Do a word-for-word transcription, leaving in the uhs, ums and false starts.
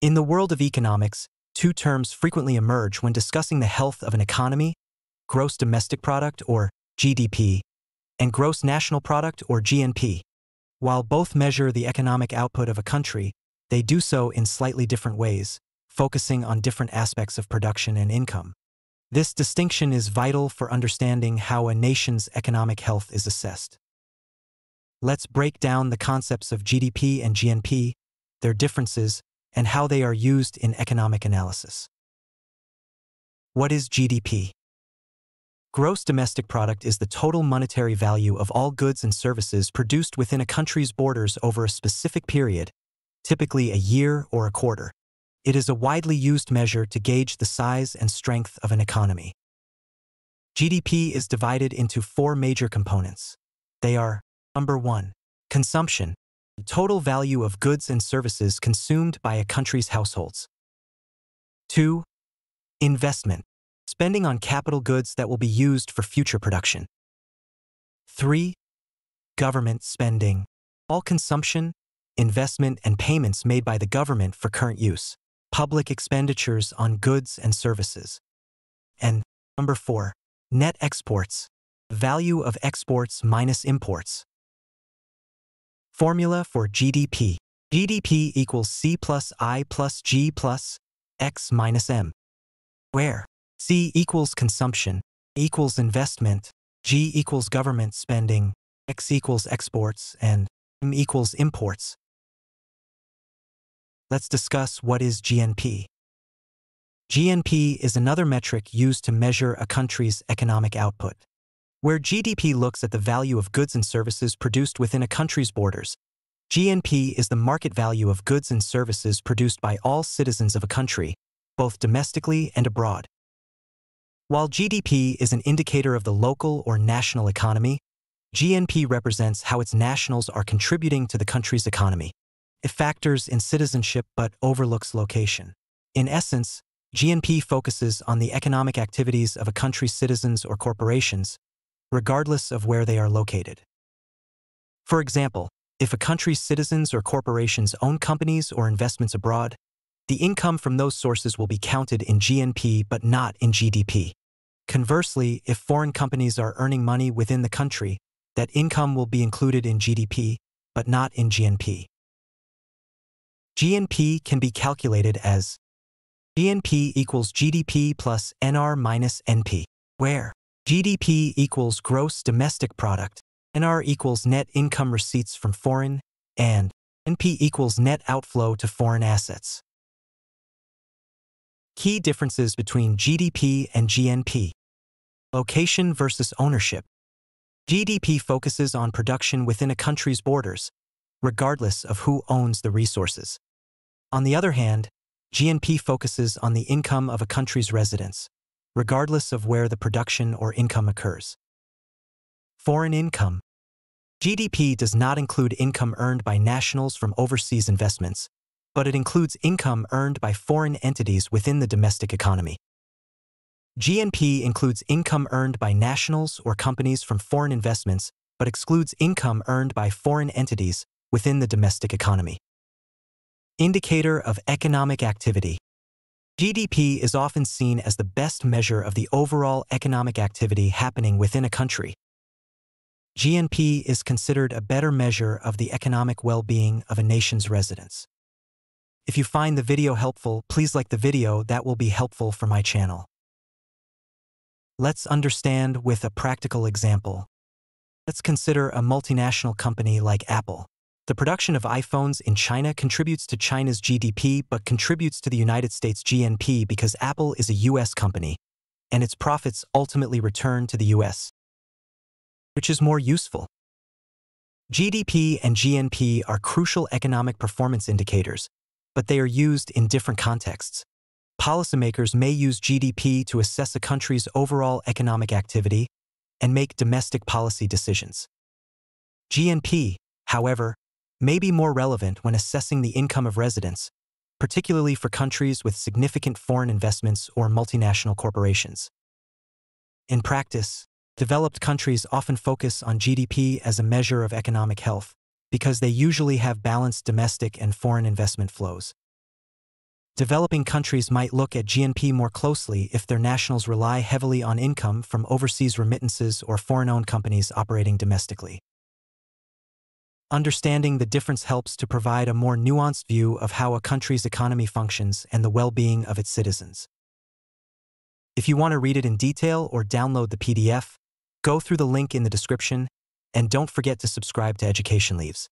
In the world of economics, two terms frequently emerge when discussing the health of an economy: gross domestic product, or G D P, and gross national product, or G N P. While both measure the economic output of a country, they do so in slightly different ways, focusing on different aspects of production and income. This distinction is vital for understanding how a nation's economic health is assessed. Let's break down the concepts of G D P and G N P, their differences, and how they are used in economic analysis. What is G D P? Gross domestic product is the total monetary value of all goods and services produced within a country's borders over a specific period, typically a year or a quarter. It is a widely used measure to gauge the size and strength of an economy. G D P is divided into four major components. They are: number one, consumption, the total value of goods and services consumed by a country's households. Two, investment, spending on capital goods that will be used for future production. Three, government spending, all consumption, investment, and payments made by the government for current use, public expenditures on goods and services. And number four, net exports, value of exports minus imports. Formula for G D P. G D P equals C plus I plus G plus X minus M, where C equals consumption, equals investment, G equals government spending, X equals exports, and M equals imports. Let's discuss what is G N P. G N P is another metric used to measure a country's economic output. Where G D P looks at the value of goods and services produced within a country's borders, G N P is the market value of goods and services produced by all citizens of a country, both domestically and abroad. While G D P is an indicator of the local or national economy, G N P represents how its nationals are contributing to the country's economy. It factors in citizenship but overlooks location. In essence, G N P focuses on the economic activities of a country's citizens or corporations, regardless of where they are located. For example, if a country's citizens or corporations own companies or investments abroad, the income from those sources will be counted in G N P but not in G D P. Conversely, if foreign companies are earning money within the country, that income will be included in G D P but not in G N P. G N P can be calculated as G N P equals G D P plus N R minus N P, where G D P equals gross domestic product, N R equals net income receipts from foreign, and N P equals net outflow to foreign assets. Key differences between G D P and G N P. Location versus ownership. G D P focuses on production within a country's borders, regardless of who owns the resources. On the other hand, G N P focuses on the income of a country's residents, regardless of where the production or income occurs. Foreign income. G D P does not include income earned by nationals from overseas investments, but it includes income earned by foreign entities within the domestic economy. G N P includes income earned by nationals or companies from foreign investments, but excludes income earned by foreign entities within the domestic economy. Indicator of economic activity. G D P is often seen as the best measure of the overall economic activity happening within a country. G N P is considered a better measure of the economic well-being of a nation's residents. If you find the video helpful, please like the video. That will be helpful for my channel. Let's understand with a practical example. Let's consider a multinational company like Apple. The production of iPhones in China contributes to China's G D P but contributes to the United States G N P because Apple is a U S company, and its profits ultimately return to the U S. Which is more useful? G D P and G N P are crucial economic performance indicators, but they are used in different contexts. Policymakers may use G D P to assess a country's overall economic activity and make domestic policy decisions. G N P, however, may be more relevant when assessing the income of residents, particularly for countries with significant foreign investments or multinational corporations. In practice, developed countries often focus on G D P as a measure of economic health because they usually have balanced domestic and foreign investment flows. Developing countries might look at G N P more closely if their nationals rely heavily on income from overseas remittances or foreign-owned companies operating domestically. Understanding the difference helps to provide a more nuanced view of how a country's economy functions and the well-being of its citizens. If you want to read it in detail or download the P D F, go through the link in the description, and don't forget to subscribe to EducationLeaves.